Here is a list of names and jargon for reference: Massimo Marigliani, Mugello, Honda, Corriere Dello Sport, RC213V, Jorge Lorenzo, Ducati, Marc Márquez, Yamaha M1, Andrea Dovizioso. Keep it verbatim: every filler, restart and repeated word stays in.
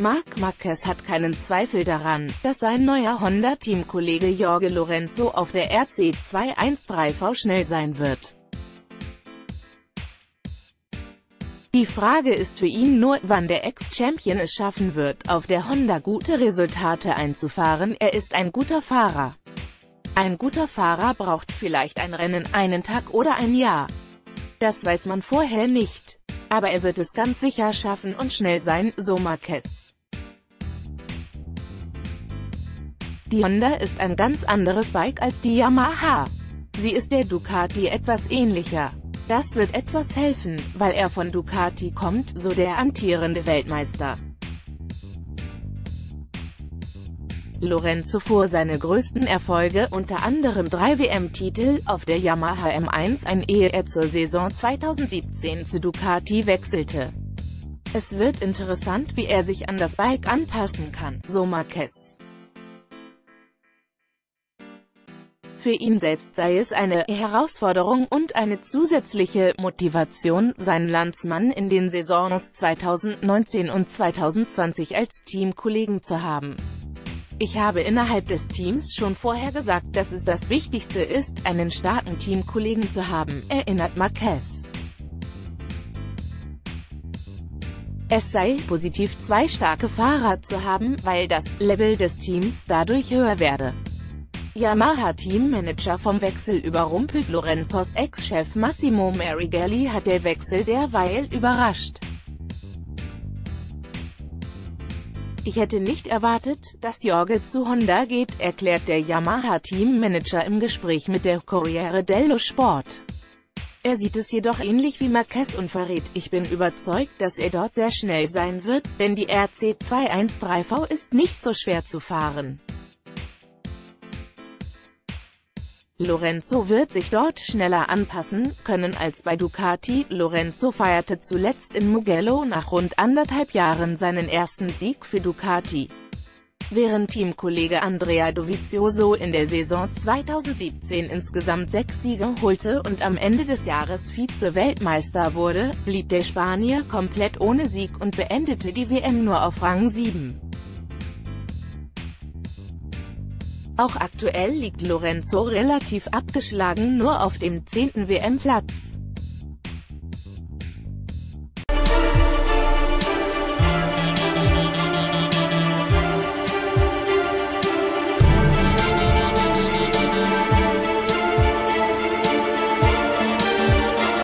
Marc Márquez hat keinen Zweifel daran, dass sein neuer Honda-Teamkollege Jorge Lorenzo auf der R C zwei eins drei V schnell sein wird. Die Frage ist für ihn nur, wann der Ex-Champion es schaffen wird, auf der Honda gute Resultate einzufahren. Er ist ein guter Fahrer. Ein guter Fahrer braucht vielleicht ein Rennen, einen Tag oder ein Jahr. Das weiß man vorher nicht. Aber er wird es ganz sicher schaffen und schnell sein, so Márquez. Die Honda ist ein ganz anderes Bike als die Yamaha. Sie ist der Ducati etwas ähnlicher. Das wird etwas helfen, weil er von Ducati kommt, so der amtierende Weltmeister. Lorenzo fuhr seine größten Erfolge, unter anderem drei W M-Titel, auf der Yamaha M eins ein, ehe er zur Saison zweitausendsiebzehn zu Ducati wechselte. Es wird interessant, wie er sich an das Bike anpassen kann, so Márquez. Für ihn selbst sei es eine Herausforderung und eine zusätzliche Motivation, seinen Landsmann in den Saisons zweitausendneunzehn und zweitausendzwanzig als Teamkollegen zu haben. Ich habe innerhalb des Teams schon vorher gesagt, dass es das Wichtigste ist, einen starken Teamkollegen zu haben, erinnert Márquez. Es sei positiv, zwei starke Fahrer zu haben, weil das Level des Teams dadurch höher werde. Yamaha-Teammanager vom Wechsel überrumpelt. Lorenzos Ex-Chef Massimo Marigliani hat der Wechsel derweil überrascht. Ich hätte nicht erwartet, dass Jorge zu Honda geht, erklärt der Yamaha-Teammanager im Gespräch mit der Corriere Dello Sport. Er sieht es jedoch ähnlich wie Márquez und verrät, ich bin überzeugt, dass er dort sehr schnell sein wird, denn die R C zwei eins drei V ist nicht so schwer zu fahren. Lorenzo wird sich dort schneller anpassen können als bei Ducati. Lorenzo feierte zuletzt in Mugello nach rund anderthalb Jahren seinen ersten Sieg für Ducati. Während Teamkollege Andrea Dovizioso in der Saison zweitausendsiebzehn insgesamt sechs Siege holte und am Ende des Jahres Vize-Weltmeister wurde, blieb der Spanier komplett ohne Sieg und beendete die W M nur auf Rang sieben. Auch aktuell liegt Lorenzo relativ abgeschlagen, nur auf dem zehnten W M-Platz.